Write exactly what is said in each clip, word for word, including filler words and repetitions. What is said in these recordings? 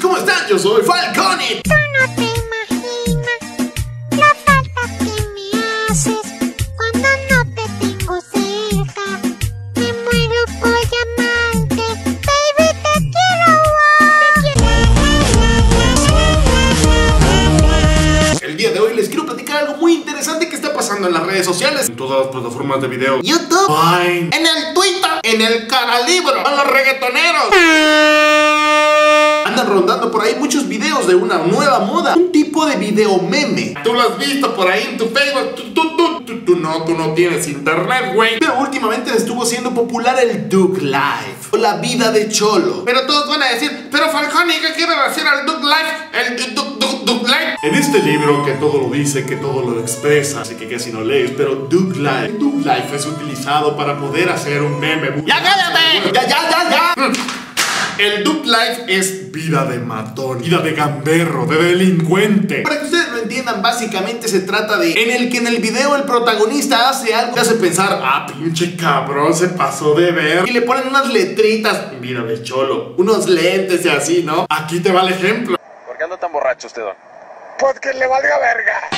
¿Cómo están? Yo soy Falconi. Tú no te imaginas la falta que me haces cuando no te tengo cerca. Me muero por llamarte, baby, te quiero. El día de hoy les quiero platicar algo muy interesante que está pasando en las redes sociales, en todas las plataformas de video, YouTube, Vine, en el Twitter, en el Caralibro, a los reggaetoneros. Andan rondando por ahí muchos videos de una nueva moda, un tipo de video meme. Tú lo has visto por ahí en tu Facebook. Tú, tú, tú, tú, tú no, tú no tienes internet, güey. Pero últimamente estuvo siendo popular el Duke Life o la vida de Cholo. Pero todos van a decir, pero Falconi, ¿qué quiere decir al Duke Life? El Duke, Duke, Duke Life. En este libro que todo lo dice, que todo lo expresa, así que casi no lees, pero Duke Life, el Duke Life es utilizado para poder hacer un meme. ¡Ya cállate! ¡Ya, ya, ya, ya! Mm. El Duke Life es vida de matón, vida de gamberro, de delincuente. Para que ustedes lo entiendan, básicamente se trata de en el que en el video el protagonista hace algo que hace pensar, ah, pinche cabrón, se pasó de ver. Y le ponen unas letritas, mira de Cholo, unos lentes y así, ¿no? Aquí te va el ejemplo. ¿Por qué anda tan borracho usted, don? Pues que le valga verga.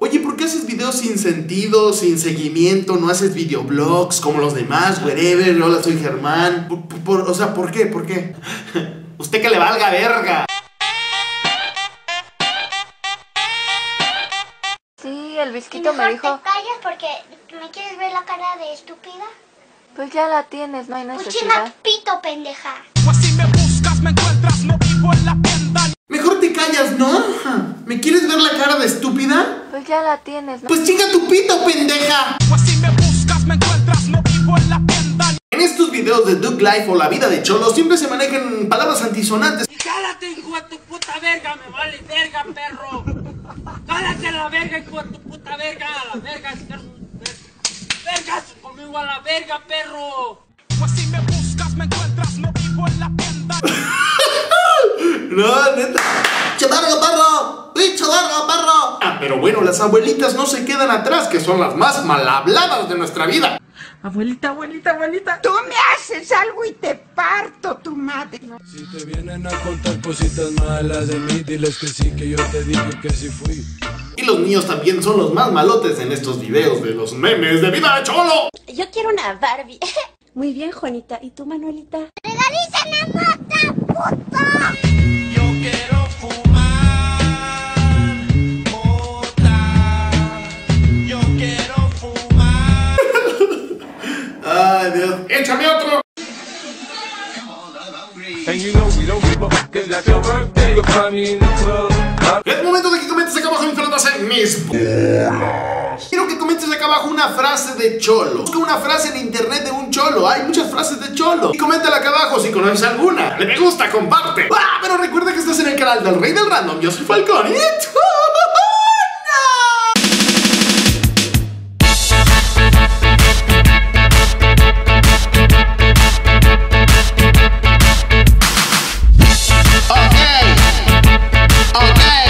Oye, ¿por qué haces videos sin sentido, sin seguimiento? ¿No haces videoblogs como los demás? Wherever, hola, soy Germán. Por, por, o sea, ¿por qué? ¿Por qué? Usted que le valga verga. Sí, el visquito me dijo... ¿Te callas porque me quieres ver la cara de estúpida? Pues ya la tienes, no hay necesidad. Puchina pito, pendeja. Pues si me buscas, me encuentras, no vivo en la tienda. Mejor te callas, ¿no? ¿Me quieres ver la cara de estúpida? Pues ya la tienes, ¿no? Pues chica tu pito, pendeja. Pues si me buscas, me encuentras, no vivo en la tienda. En estos videos de Duke Life o la vida de Cholo siempre se manejan palabras antisonantes. Cállate, hijo de tu puta verga, me vale verga, perro. Cállate a la verga, hijo de tu puta verga, a la verga, vergas conmigo a la verga, perro. Pues si me buscas, me encuentras, no vivo en la tienda. No, neta. ¡Chavarro, barro! ¡Bicho, barro, barro! Ah, pero bueno, las abuelitas no se quedan atrás, que son las más mal habladas de nuestra vida. Abuelita, abuelita, abuelita, tú me haces algo y te parto tu madre. Si te vienen a contar cositas malas de mí, diles que sí, que yo te dije que sí fui. Y los niños también son los más malotes en estos videos de los memes de vida de Cholo. Yo quiero una Barbie. Muy bien, Juanita. ¿Y tú, Manuelita? ¡Regalízame mota, puta! Yo quiero fumar mota. Yo quiero fumar. Ay, Dios. ¡Échame otro! Es momento de que comentes acá abajo en frase mis bolas. Quiero que comentes acá abajo una frase de Cholo. Busca una frase en internet de un Cholo. Hay muchas frases de Cholo. Y coméntala acá abajo si conoces alguna. Dale me gusta, comparte. Ah, pero recuerda que estás en el canal del Rey del Random. Yo soy Falconi. Ok. Ok.